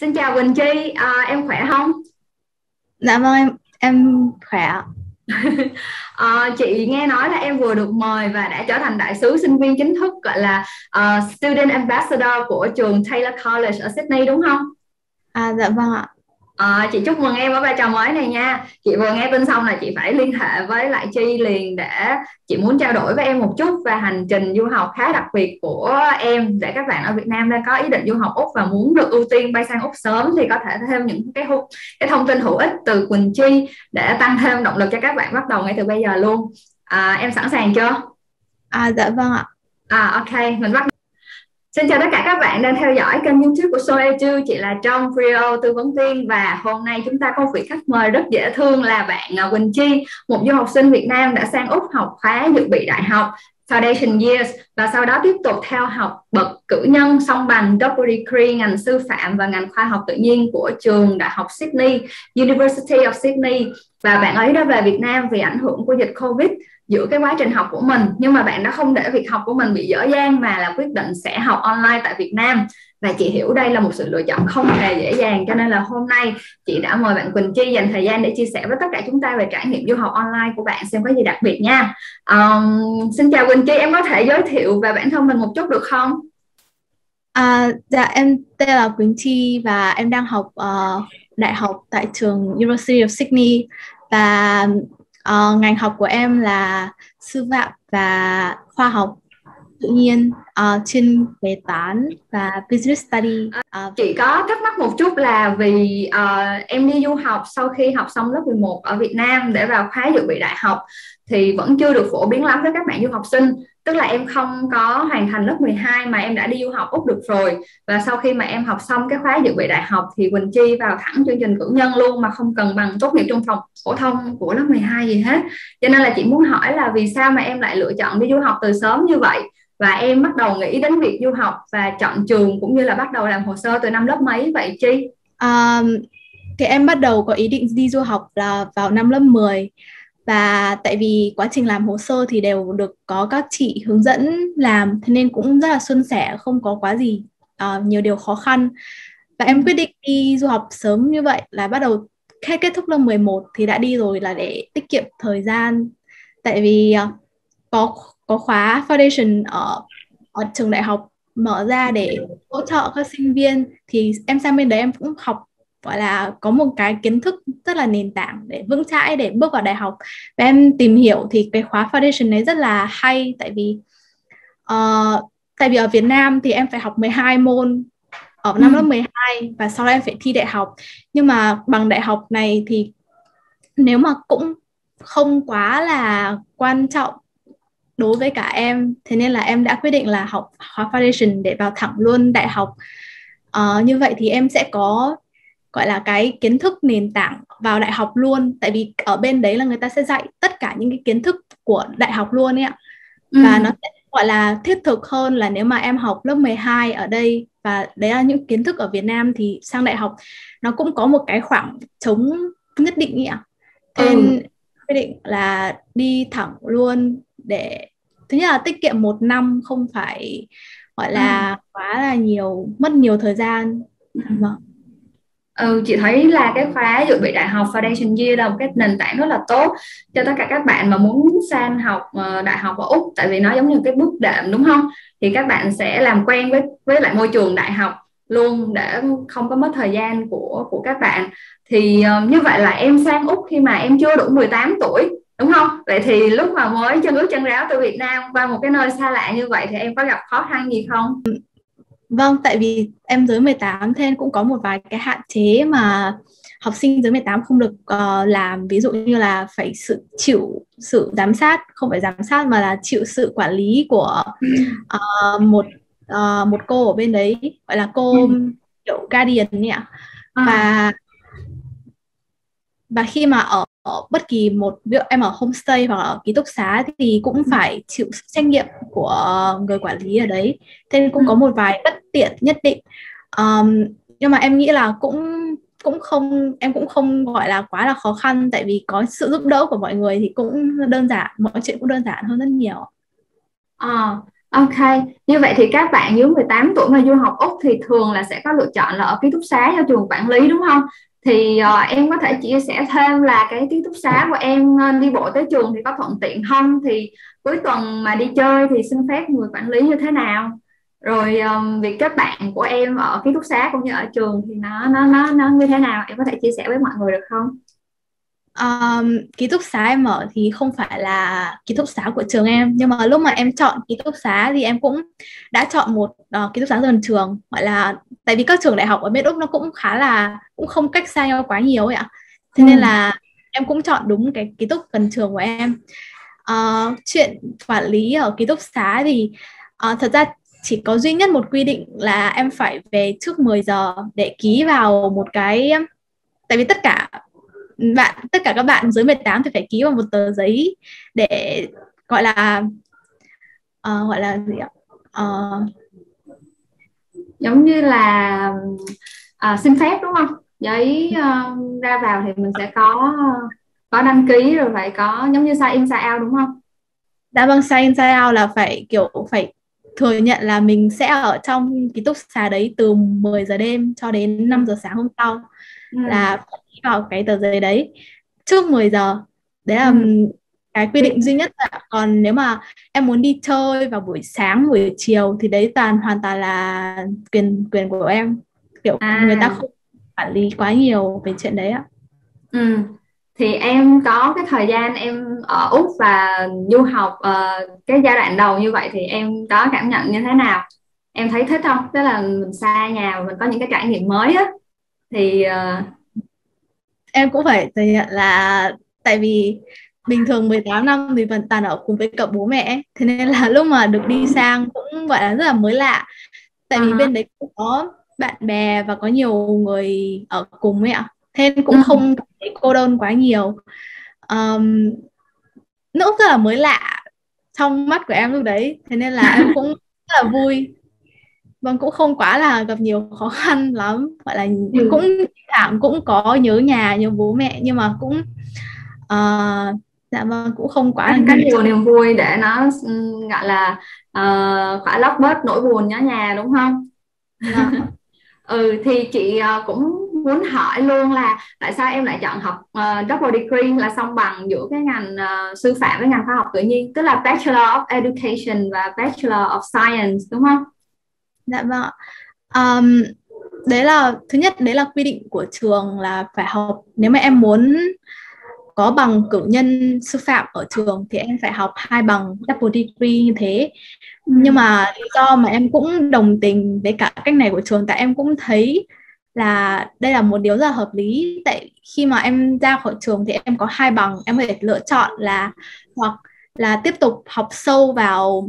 Xin chào Quỳnh Chi, em khỏe không? Dạ vâng, em khỏe. Chị nghe nói là em vừa được mời và đã trở thành đại sứ sinh viên chính thức, gọi là Student Ambassador của trường Taylors College ở Sydney đúng không? Dạ vâng ạ. Chị chúc mừng em ở vai trò mới này nha. Chị vừa nghe tin xong là chị phải liên hệ với lại Chi liền để chị muốn trao đổi với em một chút về hành trình du học khá đặc biệt của em. Để các bạn ở Việt Nam đang có ý định du học Úc và muốn được ưu tiên bay sang Úc sớm thì có thể thêm những cái thông tin hữu ích từ Quỳnh Chi để tăng thêm động lực cho các bạn bắt đầu ngay từ bây giờ luôn. Em sẵn sàng chưa? Dạ vâng ạ. Ok, mình bắt đầu. Xin chào tất cả các bạn đang theo dõi kênh YouTube của SOL Edu. Chị là Trong, Freeo, tư vấn viên, và hôm nay chúng ta có vị khách mời rất dễ thương là bạn Quỳnh Chi, một du học sinh Việt Nam đã sang Úc học khóa dự bị đại học Foundation Years và sau đó tiếp tục theo học bậc cử nhân song bằng Double Degree ngành sư phạm và ngành khoa học tự nhiên của trường Đại học Sydney, University of Sydney. Và bạn ấy đã về Việt Nam vì ảnh hưởng của dịch Covid giữa cái quá trình học của mình, nhưng mà bạn đã không để việc học của mình bị dở dang mà là quyết định sẽ học online tại Việt Nam. Và chị hiểu đây là một sự lựa chọn không hề dễ dàng, cho nên là hôm nay chị đã mời bạn Quỳnh Chi dành thời gian để chia sẻ với tất cả chúng ta về trải nghiệm du học online của bạn xem có gì đặc biệt nha. Xin chào Quỳnh Chi, em có thể giới thiệu về bản thân mình một chút được không? Dạ, em tên là Quỳnh Chi và em đang học đại học tại trường University of Sydney, và ngành học của em là sư phạm và khoa học tự nhiên chuyên về toán và business study. Chị có thắc mắc một chút là vì em đi du học sau khi học xong lớp 11 ở Việt Nam để vào khóa dự bị đại học thì vẫn chưa được phổ biến lắm với các bạn du học sinh. Tức là em không có hoàn thành lớp 12 mà em đã đi du học Úc được rồi. Và sau khi mà em học xong cái khóa dự bị đại học thì Quỳnh Chi vào thẳng chương trình cử nhân luôn mà không cần bằng tốt nghiệp trung học phổ thông của lớp 12 gì hết. Cho nên là chị muốn hỏi là vì sao mà em lại lựa chọn đi du học từ sớm như vậy? Và em bắt đầu nghĩ đến việc du học và chọn trường cũng như là bắt đầu làm hồ sơ từ năm lớp mấy vậy Chi? Thì em bắt đầu có ý định đi du học là vào năm lớp 10. Và tại vì quá trình làm hồ sơ thì đều được có các chị hướng dẫn làm, thế nên cũng rất là suôn sẻ, không có quá gì nhiều điều khó khăn. Và em quyết định đi du học sớm như vậy là bắt đầu kết thúc lớp 11 thì đã đi rồi, là để tiết kiệm thời gian. Tại vì có khóa Foundation ở trường đại học mở ra để hỗ trợ các sinh viên, thì em sang bên đấy em cũng học, gọi là có một cái kiến thức rất là nền tảng để vững chãi để bước vào đại học. Và em tìm hiểu thì cái khóa Foundation đấy rất là hay, tại vì ở Việt Nam thì em phải học 12 môn ở năm lớp 12 và sau đó em phải thi đại học. Nhưng mà bằng đại học này thì nếu mà cũng không quá là quan trọng đối với cả em, thế nên là em đã quyết định là học khóa Foundation để vào thẳng luôn đại học. Như vậy thì em sẽ có gọi là cái kiến thức nền tảng vào đại học luôn. Tại vì ở bên đấy là người ta sẽ dạy tất cả những cái kiến thức của đại học luôn ấy ạ. Và nó sẽ gọi là thiết thực hơn là nếu mà em học lớp 12 ở đây và đấy là những kiến thức ở Việt Nam, thì sang đại học nó cũng có một cái khoảng trống nhất định ấy ạ. Nên quyết định là đi thẳng luôn để thứ nhất là tiết kiệm một năm, không phải gọi là quá là nhiều, mất nhiều thời gian. Vâng. Chị thấy là cái khóa dự bị đại học Foundation Year là một cái nền tảng rất là tốt cho tất cả các bạn mà muốn sang học đại học ở Úc, tại vì nó giống như cái bước đệm đúng không? Thì các bạn sẽ làm quen với lại môi trường đại học luôn để không có mất thời gian của các bạn. Thì như vậy là em sang Úc khi mà em chưa đủ 18 tuổi đúng không? Vậy thì lúc mà mới chân ướt chân ráo từ Việt Nam qua một cái nơi xa lạ như vậy thì em có gặp khó khăn gì không? Vâng, tại vì em dưới 18 thế nên cũng có một vài cái hạn chế mà học sinh dưới 18 không được làm. Ví dụ như là phải chịu sự giám sát, không phải giám sát mà là chịu sự quản lý của một cô ở bên đấy, gọi là cô kiểu guardian ấy ạ. Và khi mà ở bất kỳ một, ví dụ em ở homestay hoặc ở ký túc xá thì cũng phải chịu trách nhiệm của người quản lý ở đấy, thế nên cũng có một vài bất tiện nhất định. Nhưng mà em nghĩ là cũng không gọi là quá là khó khăn, tại vì có sự giúp đỡ của mọi người thì cũng đơn giản, mọi chuyện cũng đơn giản hơn rất nhiều. Ok, như vậy thì các bạn dưới 18 tuổi mà du học Úc thì thường là sẽ có lựa chọn là ở ký túc xá do trường quản lý đúng không? Thì em có thể chia sẻ thêm là cái ký túc xá của em đi bộ tới trường thì có thuận tiện không? Thì cuối tuần mà đi chơi thì xin phép người quản lý như thế nào? Rồi việc kết bạn của em ở ký túc xá cũng như ở trường thì nó như thế nào? Em có thể chia sẻ với mọi người được không? Ký túc xá em ở thì không phải là ký túc xá của trường em, nhưng mà lúc mà em chọn ký túc xá thì em cũng đã chọn một ký túc xá gần trường, gọi là tại vì các trường đại học ở bên Úc nó cũng khá là cũng không cách xa nhau quá nhiều ấy ạ. Thế nên là em cũng chọn đúng cái ký túc gần trường của em. Chuyện quản lý ở ký túc xá thì thật ra chỉ có duy nhất một quy định là em phải về trước 10 giờ để ký vào một cái, tại vì tất cả các bạn dưới 18 thì phải ký vào một tờ giấy để gọi là gì ạ? Giống như là xin phép đúng không? Giấy ra vào thì mình sẽ có đăng ký rồi phải có giống như sign in sign out đúng không? Đã vâng, sign in sign out là phải thừa nhận là mình sẽ ở trong ký túc xá đấy từ 10 giờ đêm cho đến 5 giờ sáng hôm sau. Là vào cái tờ giấy đấy trước 10 giờ. Đấy là cái quy định duy nhất. Còn nếu mà em muốn đi chơi vào buổi sáng, buổi chiều thì đấy hoàn toàn là quyền của em. Kiểu người ta không quản lý quá nhiều về chuyện đấy ạ. Thì em có cái thời gian em ở Úc và du học cái giai đoạn đầu như vậy thì em có cảm nhận như thế nào? Em thấy thích không? Tức là mình xa nhà, mình có những cái trải nghiệm mới á. Thì em cũng phải thừa nhận là tại vì bình thường 18 năm thì vẫn toàn ở cùng với cả bố mẹ, thế nên là lúc mà được đi sang cũng gọi là rất là mới lạ. Tại vì bên đấy cũng có bạn bè và có nhiều người ở cùng ấy ạ. Thế nên cũng không cảm thấy cô đơn quá nhiều. Nó cũng rất là mới lạ trong mắt của em lúc đấy, thế nên là em cũng rất là vui. Vâng, cũng không quá là gặp nhiều khó khăn lắm, gọi là cũng có nhớ nhà, nhớ bố mẹ, nhưng mà cũng cũng không quá là có nhiều niềm vui để nó gọi là phải lấp bớt nỗi buồn nhớ nhà đúng không? Thì chị cũng muốn hỏi luôn là tại sao em lại chọn học double degree là song bằng giữa cái ngành sư phạm với ngành khoa học tự nhiên, tức là Bachelor of Education và Bachelor of Science đúng không? Dạ vâng. Đấy là thứ nhất, đấy là quy định của trường là phải học, nếu mà em muốn có bằng cử nhân sư phạm ở trường thì em phải học 2 bằng double degree như thế. Nhưng mà lý do mà em cũng đồng tình với cả cách này của trường, tại em cũng thấy là đây là một điều rất là hợp lý. Tại khi mà em ra khỏi trường thì em có 2 bằng, em có thể lựa chọn là hoặc là tiếp tục học sâu vào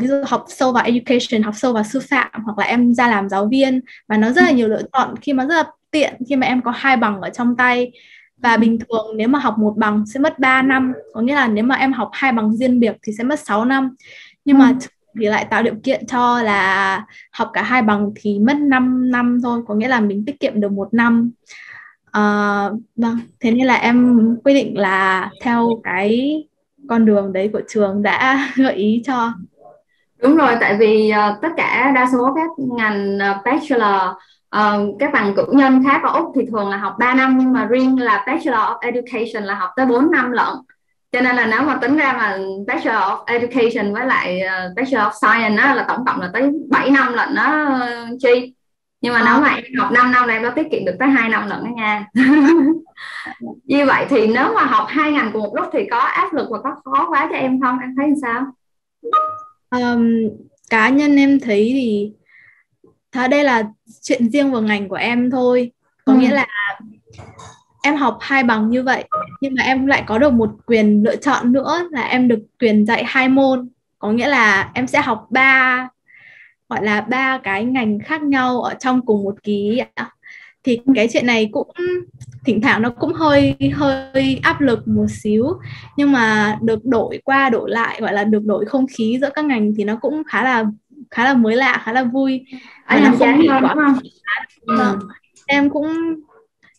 ví dụ học sâu vào education, học sâu vào sư phạm, hoặc là em ra làm giáo viên. Và nó rất là nhiều lựa chọn, khi mà rất là tiện khi mà em có 2 bằng ở trong tay. Và bình thường nếu mà học 1 bằng sẽ mất 3 năm, có nghĩa là nếu mà em học 2 bằng riêng biệt thì sẽ mất 6 năm. Nhưng mà thì lại tạo điều kiện cho là học cả 2 bằng thì mất 5 năm thôi, có nghĩa là mình tiết kiệm được 1 năm. Vâng, thế nên là em quyết định là theo cái con đường đấy của trường đã gợi ý cho. Đúng rồi, tại vì tất cả đa số các ngành Bachelor, các bằng cử nhân khác ở Úc thì thường là học 3 năm, nhưng mà riêng là Bachelor of Education là học tới 4 năm lận. Cho nên là nếu mà tính ra mà Bachelor of Education với lại Bachelor of Science đó, là tổng cộng là tới 7 năm lận đó Chi. Nhưng mà nếu mà em học 5 năm là em đã tiết kiệm được tới 2 năm lận đó nha. Như vậy thì nếu mà học 2 ngành cùng một lúc thì có áp lực và có khó quá cho em không? Em thấy sao? Cá nhân em thấy thì đây là chuyện riêng vào ngành của em thôi. Có nghĩa là em học 2 bằng như vậy, nhưng mà em lại có được một quyền lựa chọn nữa là em được quyền dạy 2 môn. Có nghĩa là em sẽ học 3, gọi là 3 cái ngành khác nhau ở trong cùng một kỳ. Thì cái chuyện này cũng thỉnh thoảng nó cũng hơi áp lực một xíu, nhưng mà được đổi qua đổi lại, gọi là được đổi không khí giữa các ngành thì nó cũng khá là mới lạ, khá là vui. Nó không bị quá. Em cũng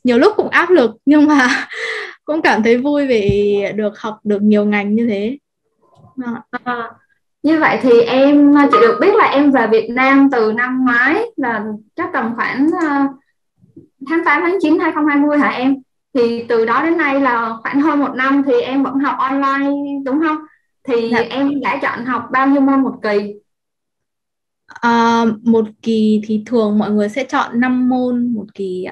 nhiều lúc cũng áp lực, nhưng mà cũng cảm thấy vui vì được học được nhiều ngành như thế. Như vậy thì em chỉ được biết là em về Việt Nam từ năm ngoái, là chắc tầm khoảng tháng 8, tháng 9, 2020 hả em? Thì từ đó đến nay là khoảng hơn một năm thì em vẫn học online đúng không? Thì dạ. Em đã chọn học bao nhiêu môn một kỳ? Một kỳ thì thường mọi người sẽ chọn 5 môn một kỳ.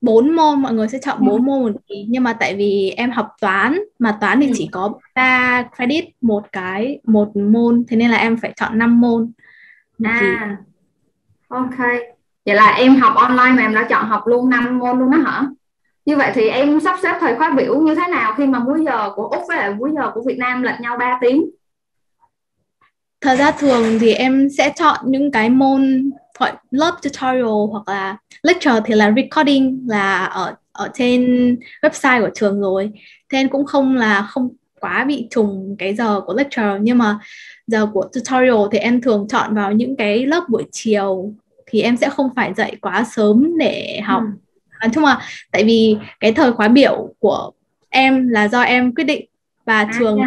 4 môn, mọi người sẽ chọn 4 môn một kỳ. Nhưng mà tại vì em học toán, mà toán thì chỉ có 3 credit một môn, thế nên là em phải chọn 5 môn một kỳ. Ok. Vậy là em học online mà em đã chọn học luôn 5 môn luôn đó hả? Như vậy thì em sắp xếp thời khóa biểu như thế nào khi mà múi giờ của Úc với lại múi giờ của Việt Nam lệch nhau 3 tiếng? Thật ra thường thì em sẽ chọn những cái môn gọi lớp tutorial hoặc là lecture thì là recording, là ở trên website của trường rồi. Thế nên cũng không quá bị trùng cái giờ của lecture, nhưng mà giờ của tutorial thì em thường chọn vào những cái lớp buổi chiều thì em sẽ không phải dậy quá sớm để học. Nói chung là tại vì cái thời khóa biểu của em là do em quyết định và trường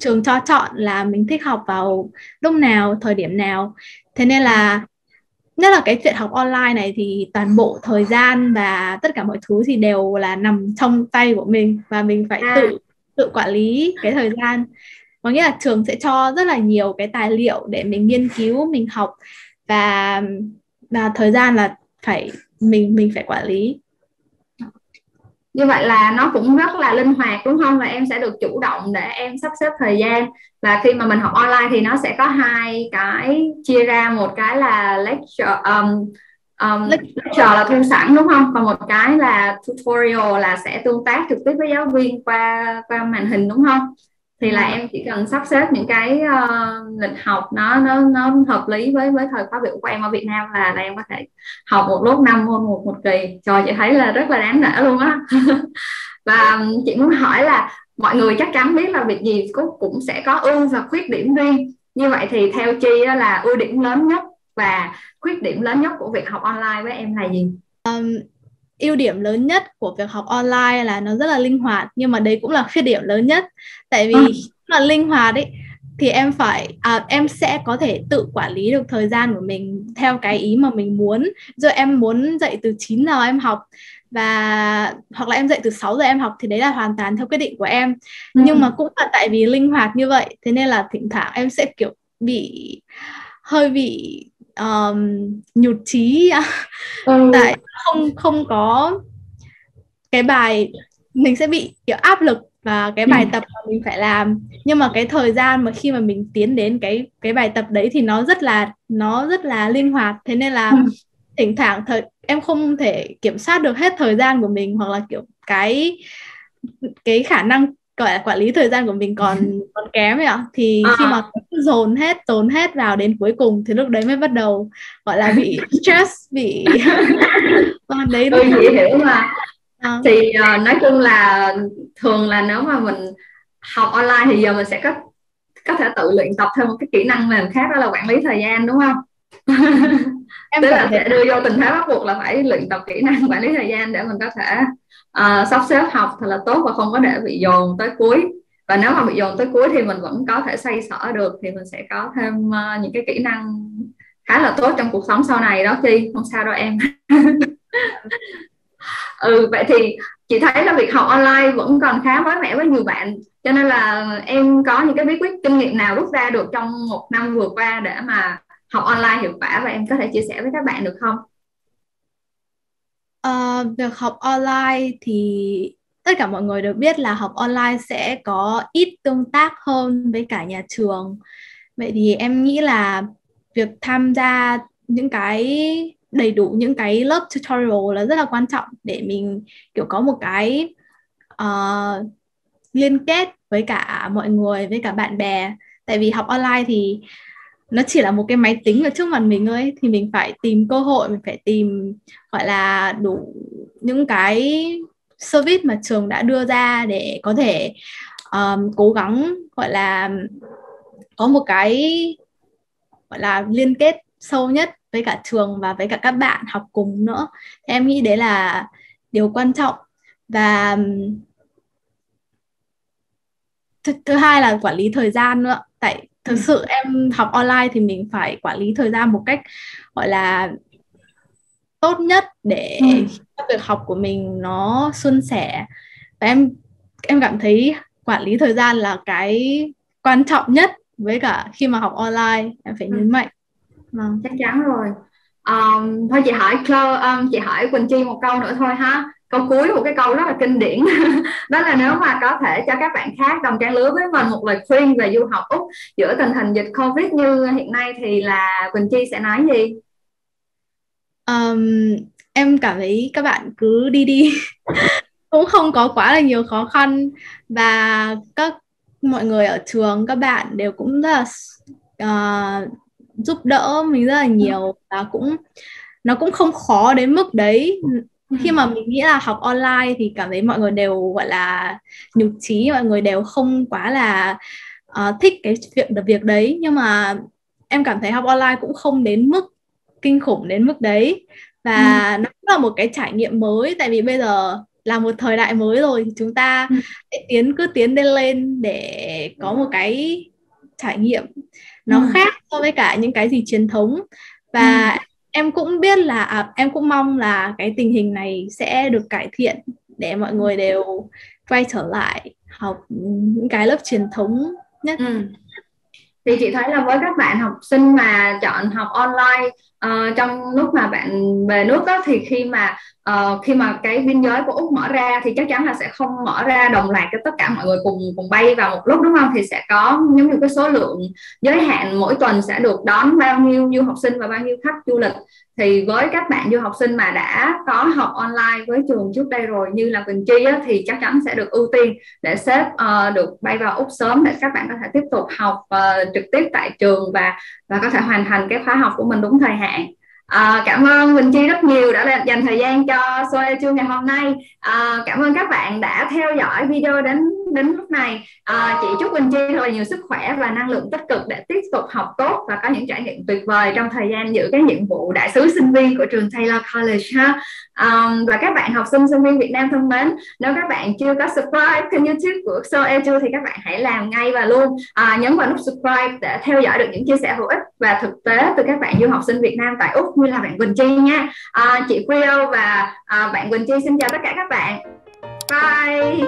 trường cho chọn là mình thích học vào lúc nào, thời điểm nào. Thế nên là nhất là cái chuyện học online này thì toàn bộ thời gian và tất cả mọi thứ thì đều là nằm trong tay của mình và mình phải tự quản lý cái thời gian. Có nghĩa là trường sẽ cho rất là nhiều cái tài liệu để mình nghiên cứu, mình học, và thời gian là phải mình phải quản lý. Như vậy là nó cũng rất là linh hoạt đúng không? Là em sẽ được chủ động để em sắp xếp thời gian. Và khi mà mình học online thì nó sẽ có hai cái chia ra, một cái là lecture là thu sẵn đúng không? Còn một cái là tutorial là sẽ tương tác trực tiếp với giáo viên qua màn hình đúng không? Thì là em chỉ cần sắp xếp những cái lịch học nó hợp lý với thời khóa biểu của em ở Việt Nam là em có thể học một lúc 5 môn một kỳ. Trời, chị thấy là rất là đáng nể luôn á. Và chị muốn hỏi là mọi người chắc chắn biết là việc gì cũng sẽ có ưu và khuyết điểm riêng. Như vậy thì theo Chi đó là ưu điểm lớn nhất và khuyết điểm lớn nhất của việc học online với em là gì? Ưu điểm lớn nhất của việc học online là nó rất là linh hoạt, nhưng mà đấy cũng là khuyết điểm lớn nhất. Tại vì là linh hoạt ấy thì em sẽ có thể tự quản lý được thời gian của mình theo cái ý mà mình muốn. Rồi em muốn dậy từ 9 giờ em học và hoặc là em dậy từ 6 giờ em học thì đấy là hoàn toàn theo quyết định của em. Nhưng mà cũng là tại vì linh hoạt như vậy, thế nên là thỉnh thoảng em sẽ kiểu hơi bị nhụt chí. Tại không có cái bài, mình sẽ bị kiểu áp lực và cái bài tập mà mình phải làm, nhưng mà cái thời gian mà khi mà mình tiến đến cái bài tập đấy thì nó rất là linh hoạt, thế nên là thỉnh thoảng em không thể kiểm soát được hết thời gian của mình, hoặc là kiểu cái khả năng quản lý thời gian của mình còn kém ấy ạ. Thì khi mà dồn hết vào đến cuối cùng thì lúc đấy mới bắt đầu gọi là bị stress, bị đấy. Tôi hiểu mà. Thì nói chung là thường là nếu mà mình học online thì giờ mình sẽ có thể tự luyện tập thêm một cái kỹ năng mềm khác, đó là quản lý thời gian đúng không? Em tức là sẽ đưa vô tình thế bắt buộc là phải luyện tập kỹ năng quản lý thời gian để mình có thể sắp xếp học thật là tốt và không có để bị dồn tới cuối. Và nếu mà bị dồn tới cuối thì mình vẫn có thể xoay sở được, thì mình sẽ có thêm những cái kỹ năng khá là tốt trong cuộc sống sau này đó Chi. Không sao đâu em. Vậy thì chị thấy là việc học online vẫn còn khá mới mẻ với nhiều bạn, cho nên là em có những cái bí quyết, kinh nghiệm nào rút ra được trong một năm vừa qua để mà học online hiệu quả và em có thể chia sẻ với các bạn được không? Việc học online thì tất cả mọi người đều biết là học online sẽ có ít tương tác hơn với cả nhà trường. Vậy thì em nghĩ là việc tham gia những cái đầy đủ những cái lớp tutorial là rất là quan trọng để mình kiểu có một cái liên kết với cả mọi người, với cả bạn bè. Tại vì học online thì nó chỉ là một cái máy tính ở trước mặt mình thôi, thì mình phải tìm cơ hội, mình phải tìm gọi là đủ những cái service mà trường đã đưa ra để có thể cố gắng gọi là có một cái gọi là liên kết sâu nhất với cả trường và với cả các bạn học cùng nữa. Thì em nghĩ đấy là điều quan trọng. Và thứ hai là quản lý thời gian nữa. Tại Thực sự em học online thì mình phải quản lý thời gian một cách gọi là tốt nhất để việc học của mình nó suôn sẻ. Và em cảm thấy quản lý thời gian là cái quan trọng nhất với cả khi mà học online, em phải nhấn mạnh. Vâng, chắc chắn rồi. Thôi chị hỏi Chloe, chị hỏi Quỳnh Chi một câu nữa thôi ha. Câu cuối, một cái câu rất là kinh điển. Đó là nếu mà có thể cho các bạn khác đồng trang lứa với mình một lời khuyên về du học Úc giữa tình hình dịch Covid như hiện nay thì là Quỳnh Chi sẽ nói gì? Em cảm thấy các bạn cứ đi cũng không có quá là nhiều khó khăn, và mọi người ở trường, các bạn đều cũng rất là giúp đỡ mình rất là nhiều, và nó cũng không khó đến mức đấy. Khi mà mình nghĩ là học online thì cảm thấy mọi người đều gọi là nhục trí, mọi người đều không quá là thích cái việc đấy, nhưng mà em cảm thấy học online cũng không đến mức kinh khủng đến mức đấy, và nó cũng là một cái trải nghiệm mới, tại vì bây giờ là một thời đại mới rồi, chúng ta cứ tiến lên để có một cái trải nghiệm nó khác so với cả những cái gì truyền thống. Và em cũng biết là em cũng mong là cái tình hình này sẽ được cải thiện để mọi người đều quay trở lại học những cái lớp truyền thống nhất. Thì chị thấy là với các bạn học sinh mà chọn học online trong lúc mà bạn về nước đó, thì khi mà cái biên giới của Úc mở ra thì chắc chắn là sẽ không mở ra đồng loạt cho tất cả mọi người cùng bay vào một lúc, đúng không? Thì sẽ có giống như cái số lượng giới hạn mỗi tuần sẽ được đón bao nhiêu du học sinh và bao nhiêu khách du lịch. Thì với các bạn du học sinh mà đã có học online với trường trước đây rồi như là Quỳnh Chi á, thì chắc chắn sẽ được ưu tiên để xếp được bay vào Úc sớm để các bạn có thể tiếp tục học trực tiếp tại trường và có thể hoàn thành cái khóa học của mình đúng thời hạn. Cảm ơn Quỳnh Chi rất nhiều đã dành thời gian cho SOL Edu ngày hôm nay. Cảm ơn các bạn đã theo dõi video đến lúc này. Chị chúc Quỳnh Chi thật là nhiều sức khỏe và năng lượng tích cực để tiếp tục học tốt và có những trải nghiệm tuyệt vời trong thời gian giữ cái nhiệm vụ đại sứ sinh viên của trường Taylors College ha. Và các bạn học sinh sinh viên Việt Nam thân mến, nếu các bạn chưa có subscribe kênh YouTube của SOL Edu thì các bạn hãy làm ngay và luôn, nhấn vào nút subscribe để theo dõi được những chia sẻ hữu ích và thực tế từ các bạn du học sinh Việt Nam tại Úc như là bạn Quỳnh Chi nha. Chị Freeo và bạn Quỳnh Chi xin chào tất cả các bạn. Bye.